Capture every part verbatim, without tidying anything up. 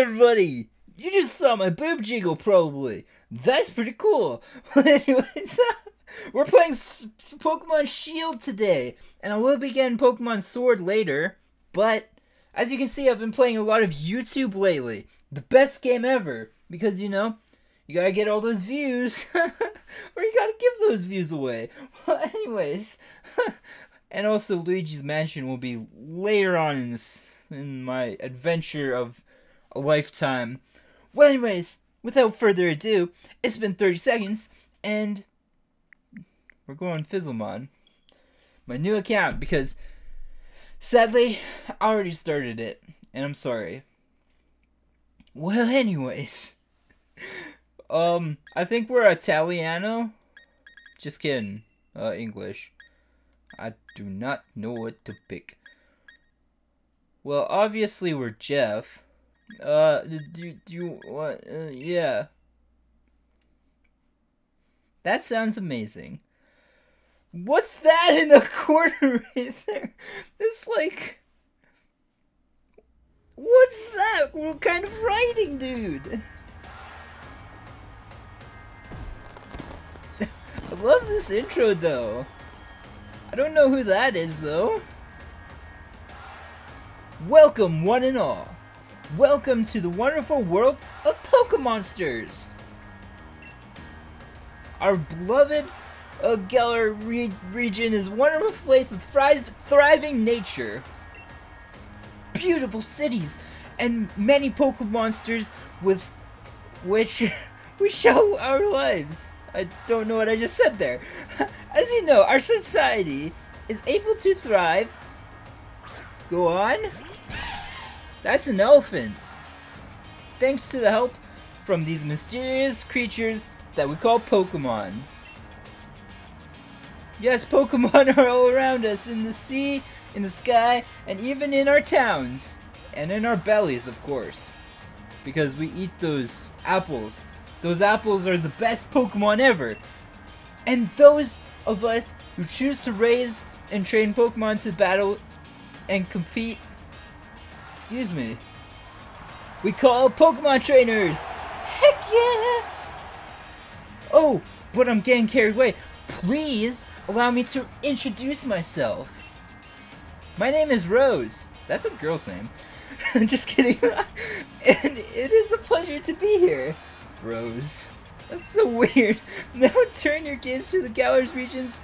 everybody! You just saw my boob jiggle, probably. That's pretty cool. Well, anyways, we're playing S Pokemon Shield today, and I will be getting Pokemon Sword later, but as you can see, I've been playing a lot of YouTube lately. The best game ever, because, you know, you gotta get all those views, or you gotta give those views away. Well, anyways, and also Luigi's Mansion will be later on in this, in my adventure of a lifetime. Well, anyways, without further ado, it's been thirty seconds, and we're going Fizzlemon, my new account, because sadly, I already started it, and I'm sorry. Well, anyways, um, I think we're Italiano. Just kidding, uh, English. I do not know what to pick. Well, obviously we're Jeff. Uh, do, do you want, uh, yeah. That sounds amazing. What's that in the corner right there? It's like... What's that? What kind of writing, dude? I love this intro, though. I don't know who that is, though. Welcome, one and all. Welcome to the wonderful world of Pokemonsters. Our beloved... A Galar re region is a wonderful place with thriving nature, beautiful cities, and many Pokemonsters with which we show our lives. I don't know what I just said there. As you know, our society is able to thrive. Go on. That's an elephant. Thanks to the help from these mysterious creatures that we call Pokemon. Yes, Pokemon are all around us, in the sea, in the sky, and even in our towns. And in our bellies, of course. Because we eat those apples. Those apples are the best Pokemon ever. And those of us who choose to raise and train Pokemon to battle and compete, excuse me, we call Pokemon trainers! Heck yeah! Oh, but I'm getting carried away. Please! Allow me to introduce myself. My name is Rose. That's a girl's name. Just kidding. And it is a pleasure to be here. Rose. That's so weird. Now turn your gaze to the Galar's region's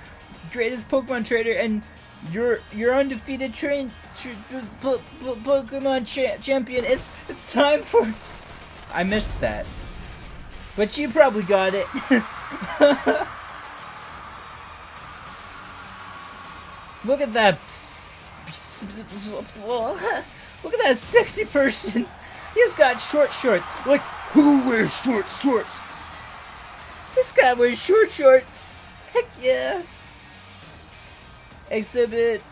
greatest Pokemon trainer and your your undefeated train tra po po Pokemon cha champion. It's it's time for. I missed that. But you probably got it. Look at that. Look at that sexy person. He's got short shorts. Like, who wears short shorts? This guy wears short shorts. Heck yeah. Exhibit.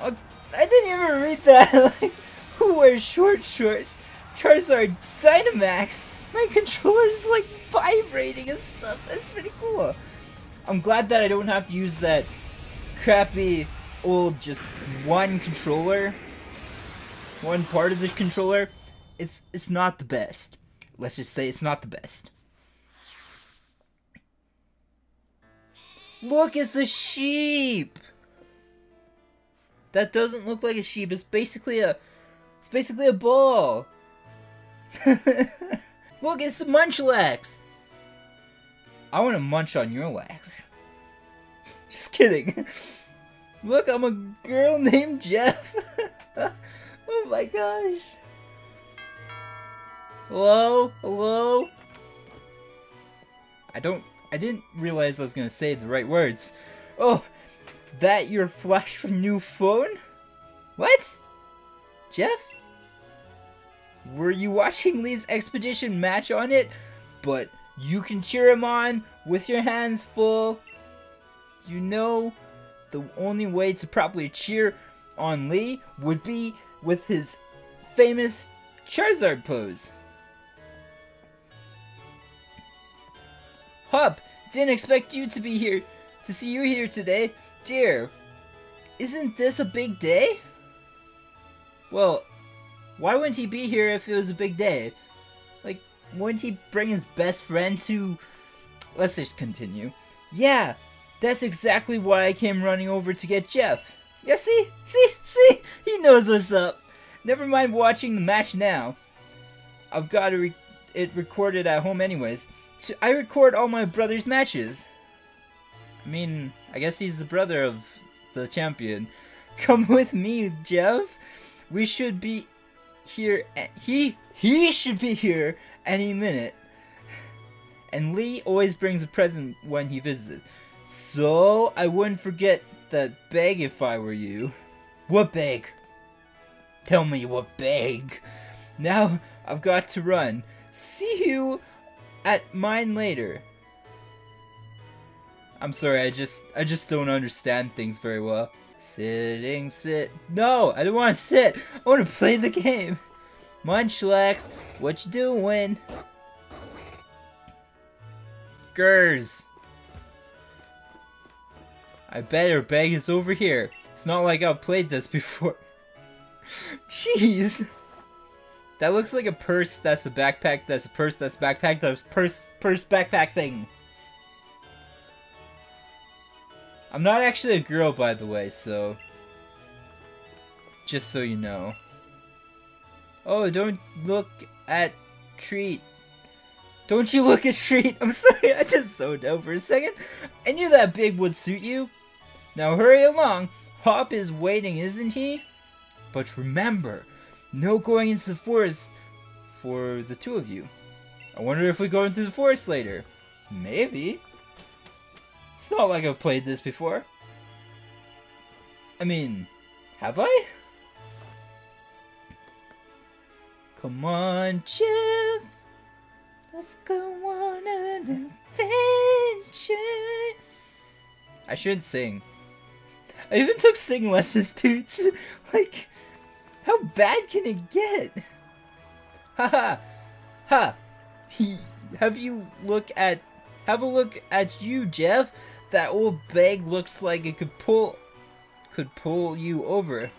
Oh, I didn't even read that. Like, who wears short shorts? Charizard Dynamax. My controller is like vibrating and stuff. That's pretty cool. I'm glad that I don't have to use that crappy old just one controller, one part of the controller. It's it's not the best. Let's just say it's not the best. Look, it's a sheep. That doesn't look like a sheep. It's basically a it's basically a ball. Look, it's a Munchlax. I want to munch on your lax. Just kidding. Look, I'm a girl named Jeff. Oh my gosh. Hello? Hello? I don't... I didn't realize I was going to say the right words. Oh, that your flash from new phone? What? Jeff? Were you watching Lee's Expedition match on it? But you can cheer him on with your hands full. You know... The only way to properly cheer on Lee would be with his famous Charizard pose. Hub, didn't expect you to be here, to see you here today. Dear, isn't this a big day? Well, Why wouldn't he be here if it was a big day? Like, wouldn't he bring his best friend to... Let's just continue. Yeah, that's exactly why I came running over to get Jeff. Yeah, see? See? See? He knows what's up. Never mind watching the match now. I've got re it recorded at home anyways. So I record all my brother's matches. I mean, I guess he's the brother of the champion. Come with me, Jeff. We should be here. He he should be here any minute. And Lee always brings a present when he visits. So I wouldn't forget that bag if I were you. What bag? Tell me what bag. Now I've got to run. See you at mine later. I'm sorry, I just I just don't understand things very well. Sitting, sit. No, I don't want to sit. I want to play the game. Munchlax, what you doing? Gers. I bet her bag is over here. It's not like I've played this before. Jeez. That looks like a purse, that's a backpack, that's a purse, that's a backpack, that's a purse, purse, backpack thing. I'm not actually a girl, by the way, so... Just so you know. Oh, don't look at treat. Don't you look at treat. I'm sorry, I just zoned out for a second. I knew that big would suit you. Now hurry along. Hop is waiting, isn't he? But remember... No going into the forest for the two of you. I wonder if we go into the forest later. Maybe. It's not like I've played this before. I mean, have I? Come on, Jeff. Let's go on an adventure. I should sing. I even took sing lessons, dudes. Like... How bad can it get? Ha ha, ha! He, have you look at, have a look at you, Jeff. That old bag looks like it could pull, could pull you over.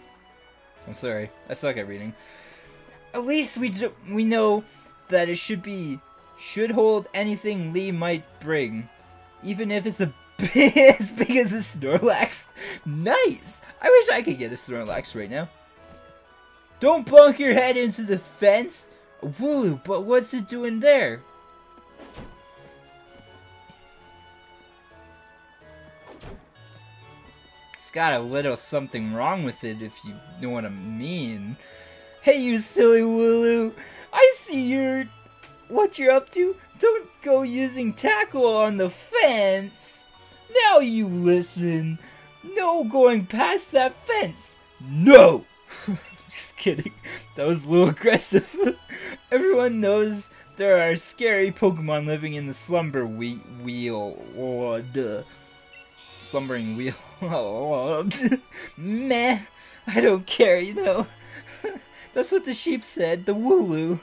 I'm sorry, I suck at reading. At least we do, we know that it should be, should hold anything Lee might bring, even if it's a bit as big as a Snorlax. Nice. I wish I could get a Snorlax right now. Don't bunk your head into the fence! Wooloo, but what's it doing there? It's got a little something wrong with it, if you know what I mean. Hey, you silly Wooloo! I see you're... what you're up to! Don't go using tackle on the fence! Now you listen! No going past that fence! No! Just kidding. That was a little aggressive. Everyone knows there are scary Pokemon living in the slumber we wheel. Oh, duh. Slumbering wheel. Oh, meh. I don't care, you know. That's what the sheep said. The Wooloo.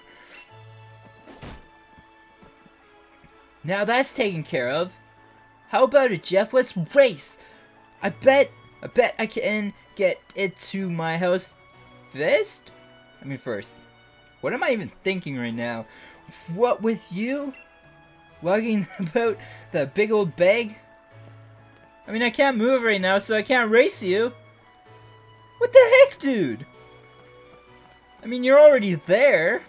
Now that's taken care of. How about it, Jeff? Let's race. I bet. I bet I can get it to my house. First? I mean first. What am I even thinking right now? What with you? Lugging about that big old bag? I mean I can't move right now so I can't race you. What the heck, dude? I mean you're already there.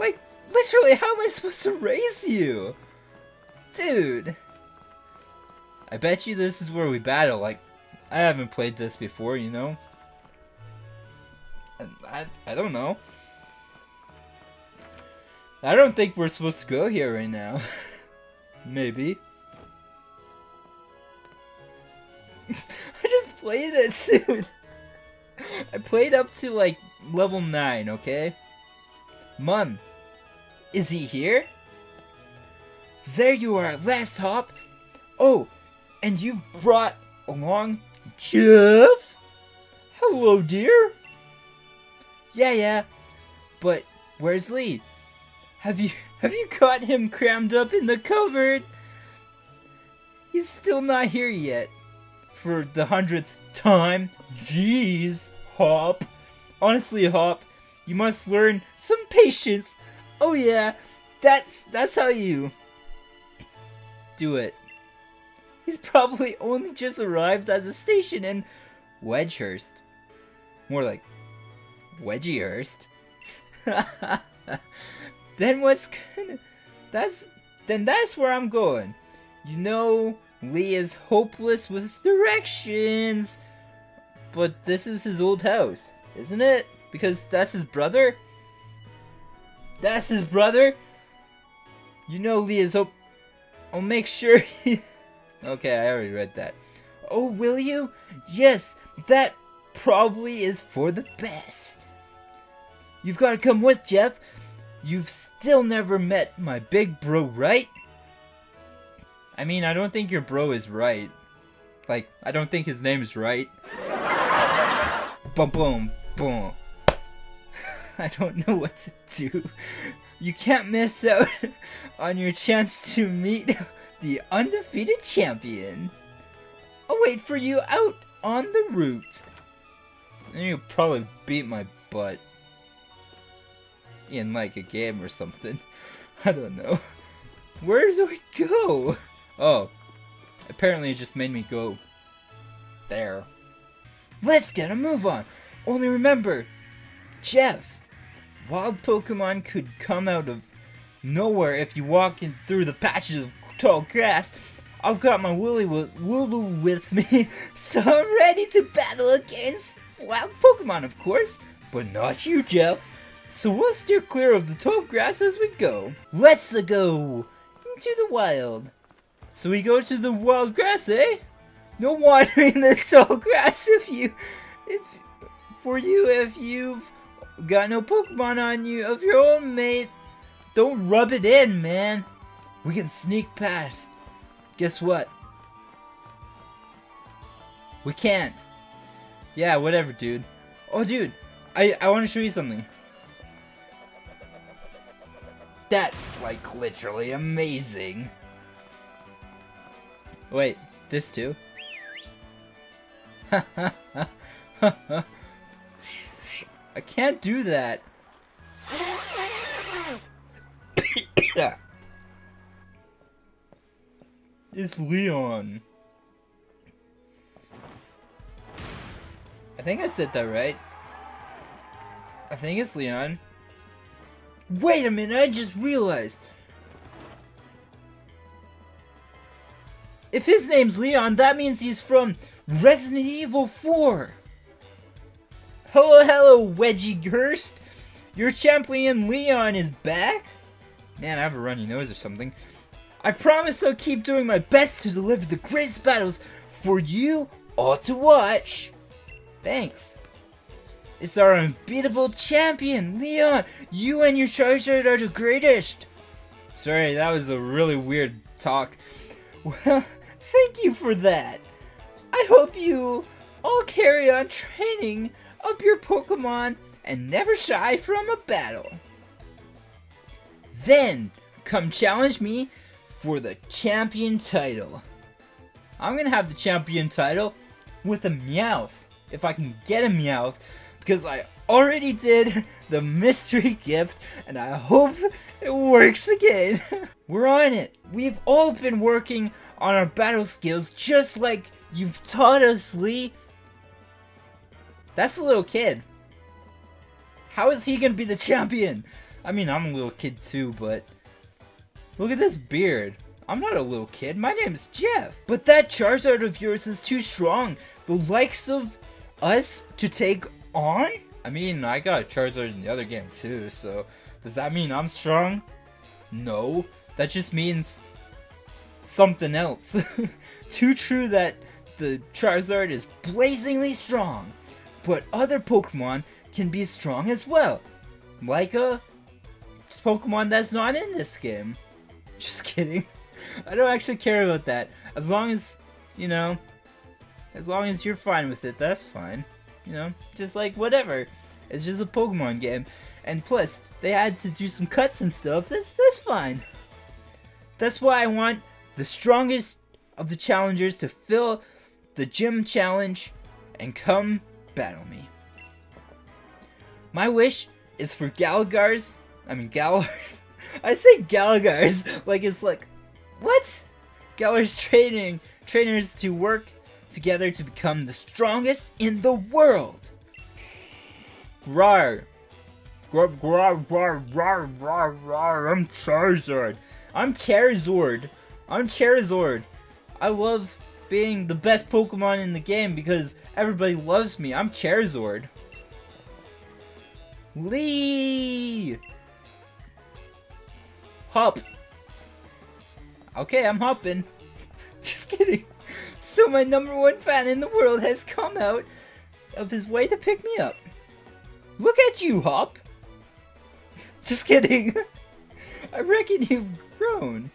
Like, literally how am I supposed to race you? Dude. I bet you this is where we battle. Like, I haven't played this before, you know? I, I don't know. I don't think we're supposed to go here right now. Maybe. I just played it soon. I played up to like level nine, okay? Mum, is he here? There you are, last hop. Oh, and you've brought along Jeff? Hello, dear. Yeah, yeah, but where's Lee? Have you have you got him crammed up in the cupboard? He's still not here yet. For the hundredth time, jeez, Hop. Honestly, Hop, You must learn some patience. Oh yeah, that's that's how you do it. He's probably only just arrived at the station in Wedgehurst. More like Wedgiehurst. Then what's gonna that's then that's where I'm going. You know, Lee is hopeless with directions. But this is his old house, isn't it? Because that's his brother? That's his brother? You know Lee is hope... I'll make sure he... Okay, I already read that. Oh, will you? Yes, that probably is for the best. You've got to come with, Jeff. You've still never met my big bro, right? I mean, I don't think your bro is right. Like, I don't think his name is right. Boom, boom, boom. I don't know what to do. You can't miss out on your chance to meet the undefeated champion. I'll wait for you out on the route. And you'll probably beat my butt. In like a game or something. I don't know. Where do we go? Oh. Apparently it just made me go there. Let's get a move on. Only remember, Jeff, wild Pokemon could come out of nowhere if you walk in through the patches of tall grass. I've got my Wooloo with me, so I'm ready to battle against wild Pokemon, of course. But not you, Jeff. So we'll steer clear of the tall grass as we go. Let's go into the wild. So we go to the wild grass, eh? No wandering the tall grass if you, if for you if you've got no Pokemon on you of your own, mate. Don't rub it in, man. We can sneak past. Guess what? We can't. Yeah, whatever, dude. Oh, dude, I I want to show you something. That's like literally amazing. Wait, this too? I can't do that. It's Leon. I think I said that right. I think it's Leon. Wait a minute, I just realized. If his name's Leon, that means he's from Resident Evil four. Hello, hello, Wedgehurst. Your champion Leon is back? Man, I have a runny nose or something. I promise I'll keep doing my best to deliver the greatest battles for you all to watch. Thanks. It's our unbeatable champion, Leon. You and your Charizard are the greatest. Sorry, that was a really weird talk. Well, thank you for that. I hope you all carry on training up your Pokemon and never shy from a battle. Then come challenge me for the champion title. I'm gonna have the champion title with a Meowth, if I can get a Meowth, because I already did the mystery gift and I hope it works again. We're on it. We've all been working on our battle skills just like you've taught us, Lee. That's a little kid. How is he gonna be the champion? I mean, I'm a little kid too, but look at this beard. I'm not a little kid. My name is Jeff. But that Charizard of yours is too strong. The likes of us to take on? I mean, I got a Charizard in the other game too, so does that mean I'm strong? No. That just means something else. Too true that the Charizard is blazingly strong. But other Pokemon can be strong as well. Like a Pokemon that's not in this game. Just kidding. I don't actually care about that. As long as, you know, as long as you're fine with it, that's fine. You know, just like whatever. It's just a Pokemon game. And plus, they had to do some cuts and stuff. That's, that's fine. That's why I want the strongest of the challengers to fill the gym challenge and come battle me. My wish is for Galagar's. I mean, Galar's. I say Galagar's like it's like, what? Galar's training trainers to work together to become the strongest in the world. Rawr. Grar, grar, grar, grar, grar, grar. I'm Charizard. I'm Charizard. I'm Charizard. I love being the best Pokemon in the game because everybody loves me. I'm Charizard. Lee! Hop. Okay, I'm hopping. Just kidding. So my number one fan in the world has come out of his way to pick me up. Look at you, Hop. Just kidding. I reckon you've grown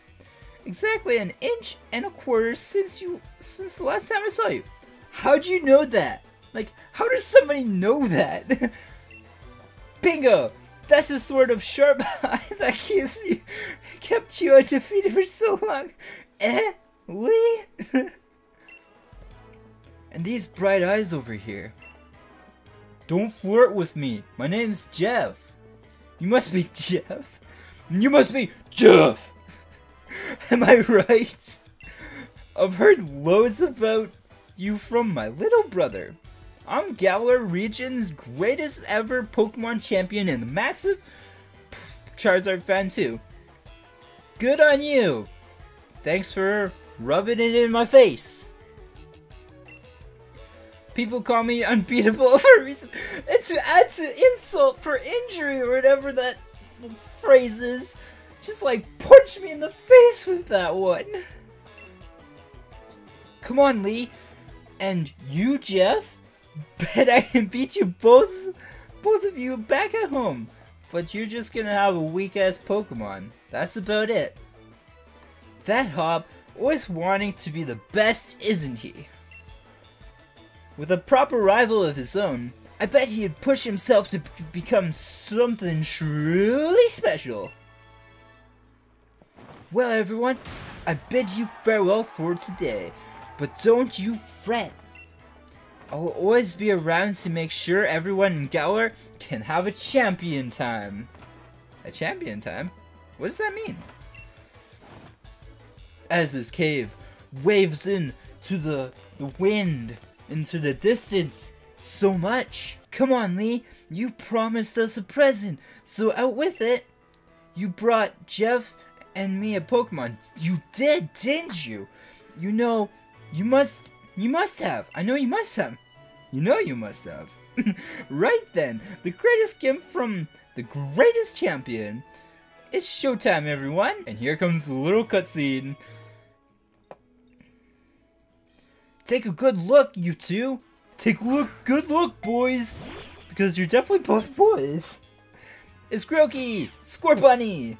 exactly an inch and a quarter since you since the last time I saw you. How'd you know that? Like, how does somebody know that? Bingo! That's the sort of sharp eye that keeps you kept you undefeated for so long. Eh? Lee? And these bright eyes over here. Don't flirt with me. My name's Jeff. You must be Jeff. You must be Jeff. Am I right? I've heard loads about you from my little brother. I'm Galar region's greatest ever Pokemon champion and a massive Charizard fan too. Good on you. Thanks for rubbing it in my face. People call me unbeatable for a reason. And to add to insult for injury or whatever that phrase is, just like punch me in the face with that one. Come on, Lee. And you, Jeff? Bet I can beat you both, both of you back at home. But you're just gonna have a weak-ass Pokemon. That's about it. That Hop, always wanting to be the best, isn't he? With a proper rival of his own, I bet he'd push himself to become something truly special. Well, everyone, I bid you farewell for today, but don't you fret. I'll always be around to make sure everyone in Galar can have a champion time. A champion time? What does that mean? As this cave waves in to the, the wind, into the distance, so much. Come on, Lee, you promised us a present, so out with it. You brought Jeff and me a Pokemon. You did, didn't you? You know, you must... You must have. I know you must have. You know you must have. Right then, the greatest gift from the greatest champion. It's showtime, everyone. And here comes the little cutscene. Take a good look, you two. Take a look, good look, boys. Because you're definitely both boys. It's Grookey, Scorbunny,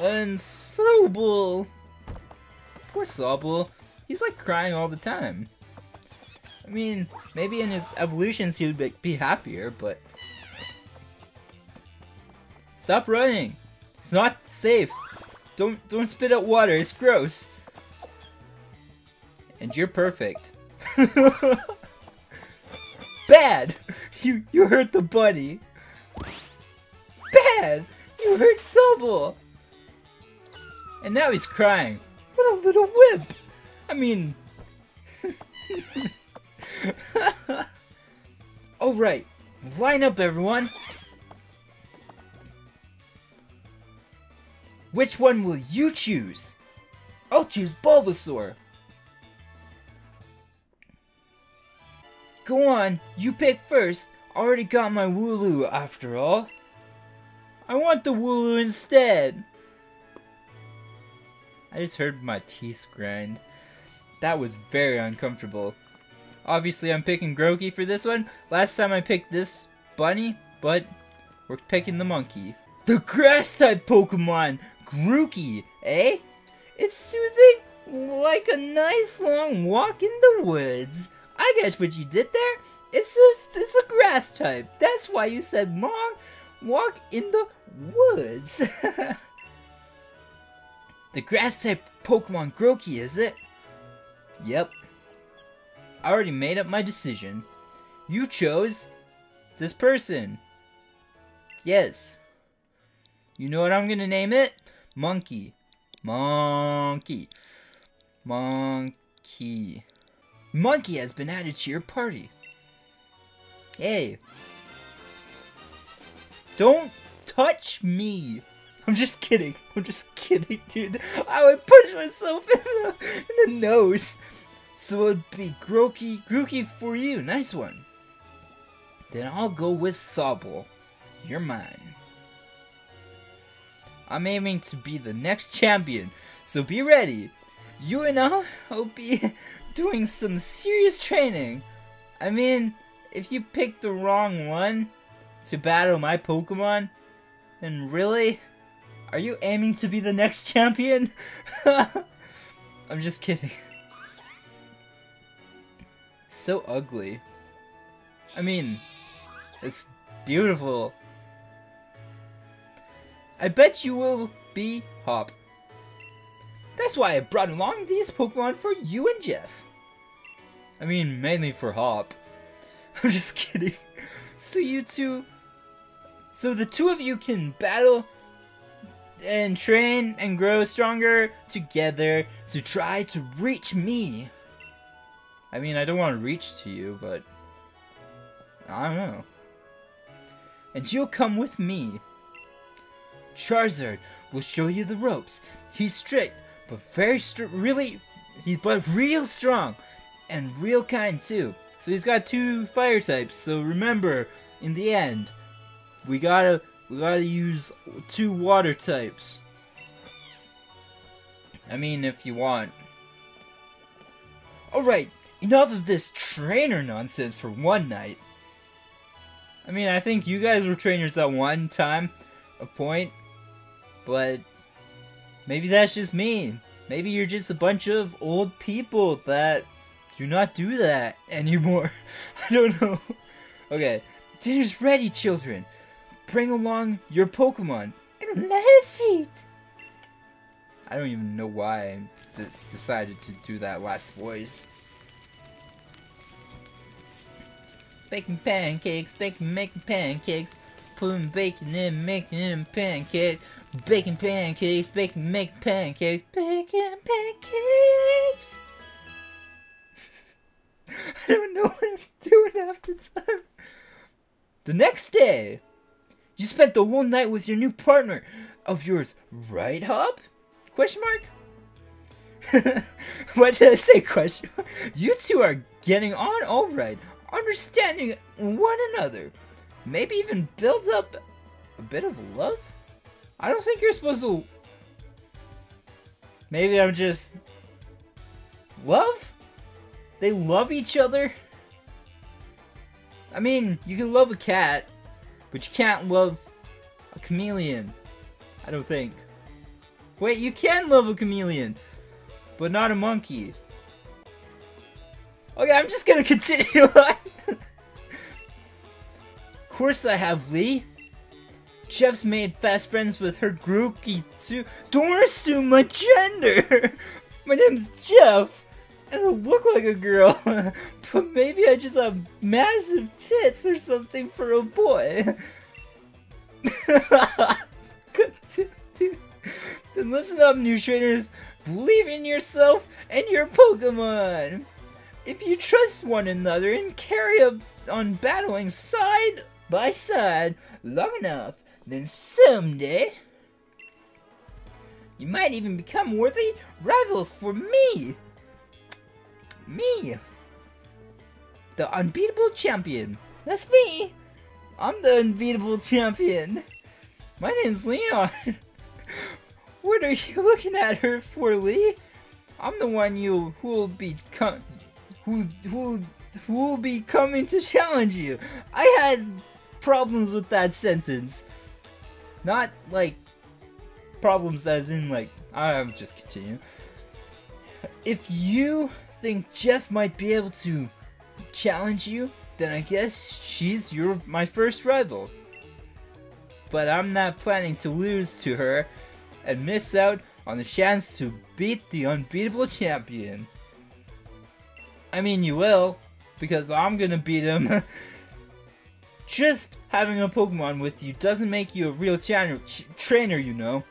and Sobble. Poor Sobble. He's like crying all the time. I mean, maybe in his evolutions he would be happier, but... Stop running! It's not safe! Don't don't spit out water, it's gross! And you're perfect. Bad! You, you hurt the bunny! Bad! You hurt Sobble! And now he's crying. What a little whip! I mean... Alright, line up, everyone! Which one will you choose? I'll choose Bulbasaur! Go on, you pick first. I already got my Wooloo, after all. I want the Wooloo instead! I just heard my teeth grind. That was very uncomfortable. Obviously, I'm picking Grookey for this one. Last time I picked this bunny, but we're picking the monkey. The grass-type Pokemon, Grookey, eh? It's soothing like a nice long walk in the woods. I guess what you did there, it's just, it's a grass-type. That's why you said long walk in the woods. The grass-type Pokemon Grookey, is it? Yep. I already made up my decision. You chose this person. Yes. You know what I'm gonna name it? Monkey. Monkey. Monkey. Monkey has been added to your party. Hey. Don't touch me. I'm just kidding. I'm just kidding, dude. I would punch myself in the, in the nose. So it'd be Grookey, Grookey for you. Nice one. Then I'll go with Sobble. You're mine. I'm aiming to be the next champion, so be ready. You and I will be doing some serious training. I mean, if you pick the wrong one to battle my Pokemon, then really? Are you aiming to be the next champion? I'm just kidding. So ugly. I mean, it's beautiful. I bet you will be Hop. That's why I brought along these Pokemon for you and Jeff. I mean, mainly for Hop. I'm just kidding. So you two... So the two of you can battle and train and grow stronger together to try to reach me. I mean, I don't want to reach to you, but... I don't know. And you'll come with me. Charizard will show you the ropes. He's strict, but very st really, he's but real strong, and real kind too. So he's got two fire types. So remember, in the end, we gotta we gotta use two water types. I mean, if you want. All right, enough of this trainer nonsense for one night. I mean, I think you guys were trainers at one time, a point. But maybe that's just me. Maybe you're just a bunch of old people that do not do that anymore. I don't know. Okay, dinner's ready, children. Bring along your Pokemon and let's eat. I don't even know why I decided to do that last voice. Baking pancakes, baking, making pancakes, putting bacon in, making in pancakes. Baking pancakes, baking, make pancakes, baking pancakes. I don't know what I'm doing half the time. The next day, you spent the whole night with your new partner of yours, right, Hub? Question mark? What did I say? Question mark? You two are getting on all right, understanding one another. Maybe even builds up a bit of love. I don't think you're supposed to... Maybe I'm just... Love? They love each other? I mean, you can love a cat, but you can't love a chameleon. I don't think. Wait, you can love a chameleon, but not a monkey. Okay, I'm just gonna continue on. Of course I have, Lee. Jeff's made fast friends with her Grookey too. Don't assume my gender! My name's Jeff, and I look like a girl, but maybe I just have massive tits or something for a boy. Good, dude, dude. Then listen up, new trainers. Believe in yourself and your Pokemon. If you trust one another and carry on battling side by side long enough, then someday, you might even become worthy rivals for me! Me! The unbeatable champion! That's me! I'm the unbeatable champion! My name's Leon! What are you looking at her for, Lee? I'm the one you who'll be com- who who who'll be coming to challenge you! I had problems with that sentence. Not, like, problems as in, like, I'm just continuing. If you think Jeff might be able to challenge you, then I guess she's your my first rival. But I'm not planning to lose to her and miss out on the chance to beat the unbeatable champion. I mean, you will, because I'm gonna beat him. Just having a Pokemon with you doesn't make you a real ch trainer, you know.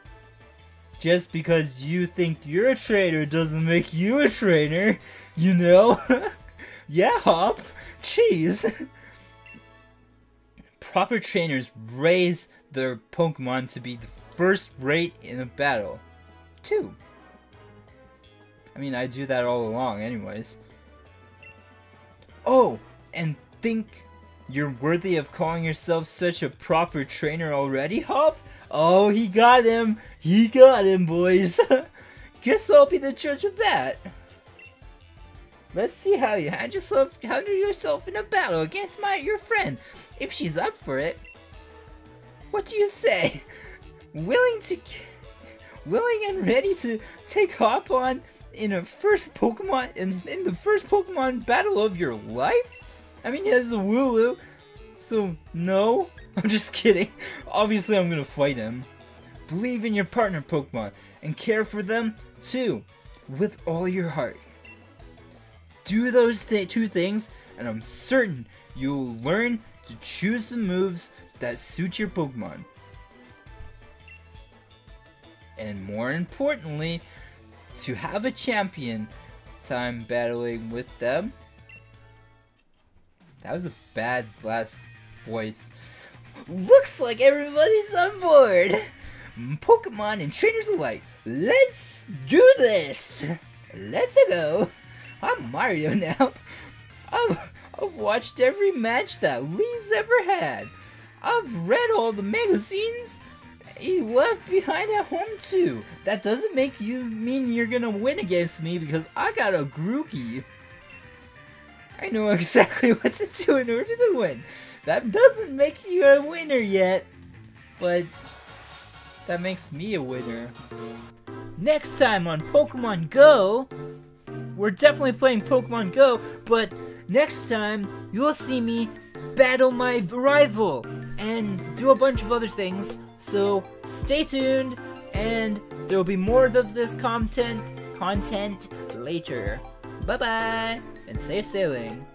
Just because you think you're a trainer doesn't make you a trainer, you know. Yeah, Hop. Jeez. Proper trainers raise their Pokemon to be the first rate in a battle, too. I mean, I do that all along anyways. Oh, and think you're worthy of calling yourself such a proper trainer already, Hop? Oh, he got him! He got him, boys! Guess I'll be the judge of that! Let's see how you handle yourself, handle yourself in a battle against my your friend, if she's up for it. What do you say? Willing to... Willing and ready to take Hop on in a first Pokemon... In, in the first Pokemon battle of your life? I mean, he has a Wooloo, so no. I'm just kidding. Obviously, I'm gonna fight him. Believe in your partner Pokemon and care for them too, with all your heart. Do those th two things, and I'm certain you'll learn to choose the moves that suit your Pokemon. And more importantly, to have a champion time battling with them. That was a bad last voice. Looks like everybody's on board! Pokemon and trainers alike, let's do this! Let's go! I'm Mario now. I've, I've watched every match that Lee's ever had. I've read all the magazines he left behind at home too. That doesn't make you mean you're gonna win against me because I got a Grookey. I know exactly what to do in order to win. That doesn't make you a winner yet, but that makes me a winner. Next time on Pokemon Go, we're definitely playing Pokemon Go, but next time you'll see me battle my rival and do a bunch of other things, so stay tuned and there will be more of this content, content later. Bye bye and safe sailing.